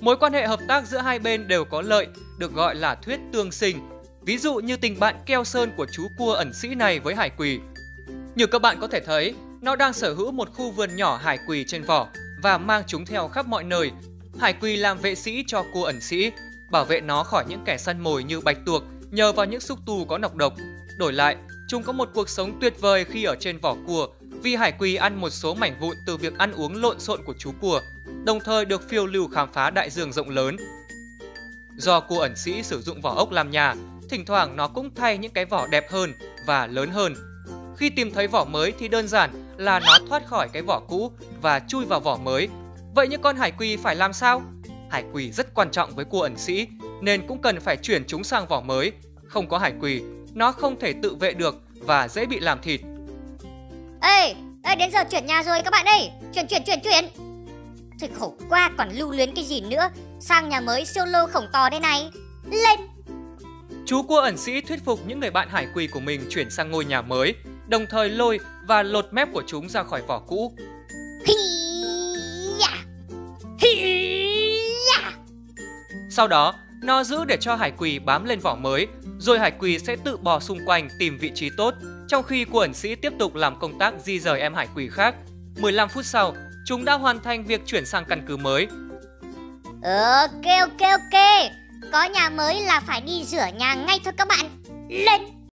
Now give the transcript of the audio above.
Mối quan hệ hợp tác giữa hai bên đều có lợi, được gọi là thuyết tương sinh. Ví dụ như tình bạn keo sơn của chú cua ẩn sĩ này với hải quỳ. Như các bạn có thể thấy, nó đang sở hữu một khu vườn nhỏ hải quỳ trên vỏ và mang chúng theo khắp mọi nơi. Hải quỳ làm vệ sĩ cho cua ẩn sĩ, bảo vệ nó khỏi những kẻ săn mồi như bạch tuộc nhờ vào những xúc tu có nọc độc. Đổi lại, chúng có một cuộc sống tuyệt vời khi ở trên vỏ cua, vì hải quỳ ăn một số mảnh vụn từ việc ăn uống lộn xộn của chú cua, đồng thời được phiêu lưu khám phá đại dương rộng lớn. Do cua ẩn sĩ sử dụng vỏ ốc làm nhà, thỉnh thoảng nó cũng thay những cái vỏ đẹp hơn và lớn hơn. Khi tìm thấy vỏ mới thì đơn giản là nó thoát khỏi cái vỏ cũ và chui vào vỏ mới. Vậy những con hải quỳ phải làm sao? Hải quỳ rất quan trọng với cua ẩn sĩ nên cũng cần phải chuyển chúng sang vỏ mới. Không có hải quỳ, nó không thể tự vệ được và dễ bị làm thịt. Ê, đến giờ chuyển nhà rồi các bạn ơi. Chuyển. Thôi khổ quá, còn lưu luyến cái gì nữa. Sang nhà mới siêu lô khổng to đây này. Lên! Chú cua ẩn sĩ thuyết phục những người bạn hải quỳ của mình chuyển sang ngôi nhà mới, đồng thời lôi và lột mép của chúng ra khỏi vỏ cũ. Sau đó, nó giữ để cho hải quỳ bám lên vỏ mới, rồi hải quỳ sẽ tự bò xung quanh tìm vị trí tốt, trong khi cua ẩn sĩ tiếp tục làm công tác di rời em hải quỳ khác. 15 phút sau, chúng đã hoàn thành việc chuyển sang căn cứ mới. Ok, có nhà mới là phải đi rửa nhà ngay thôi các bạn. Lên!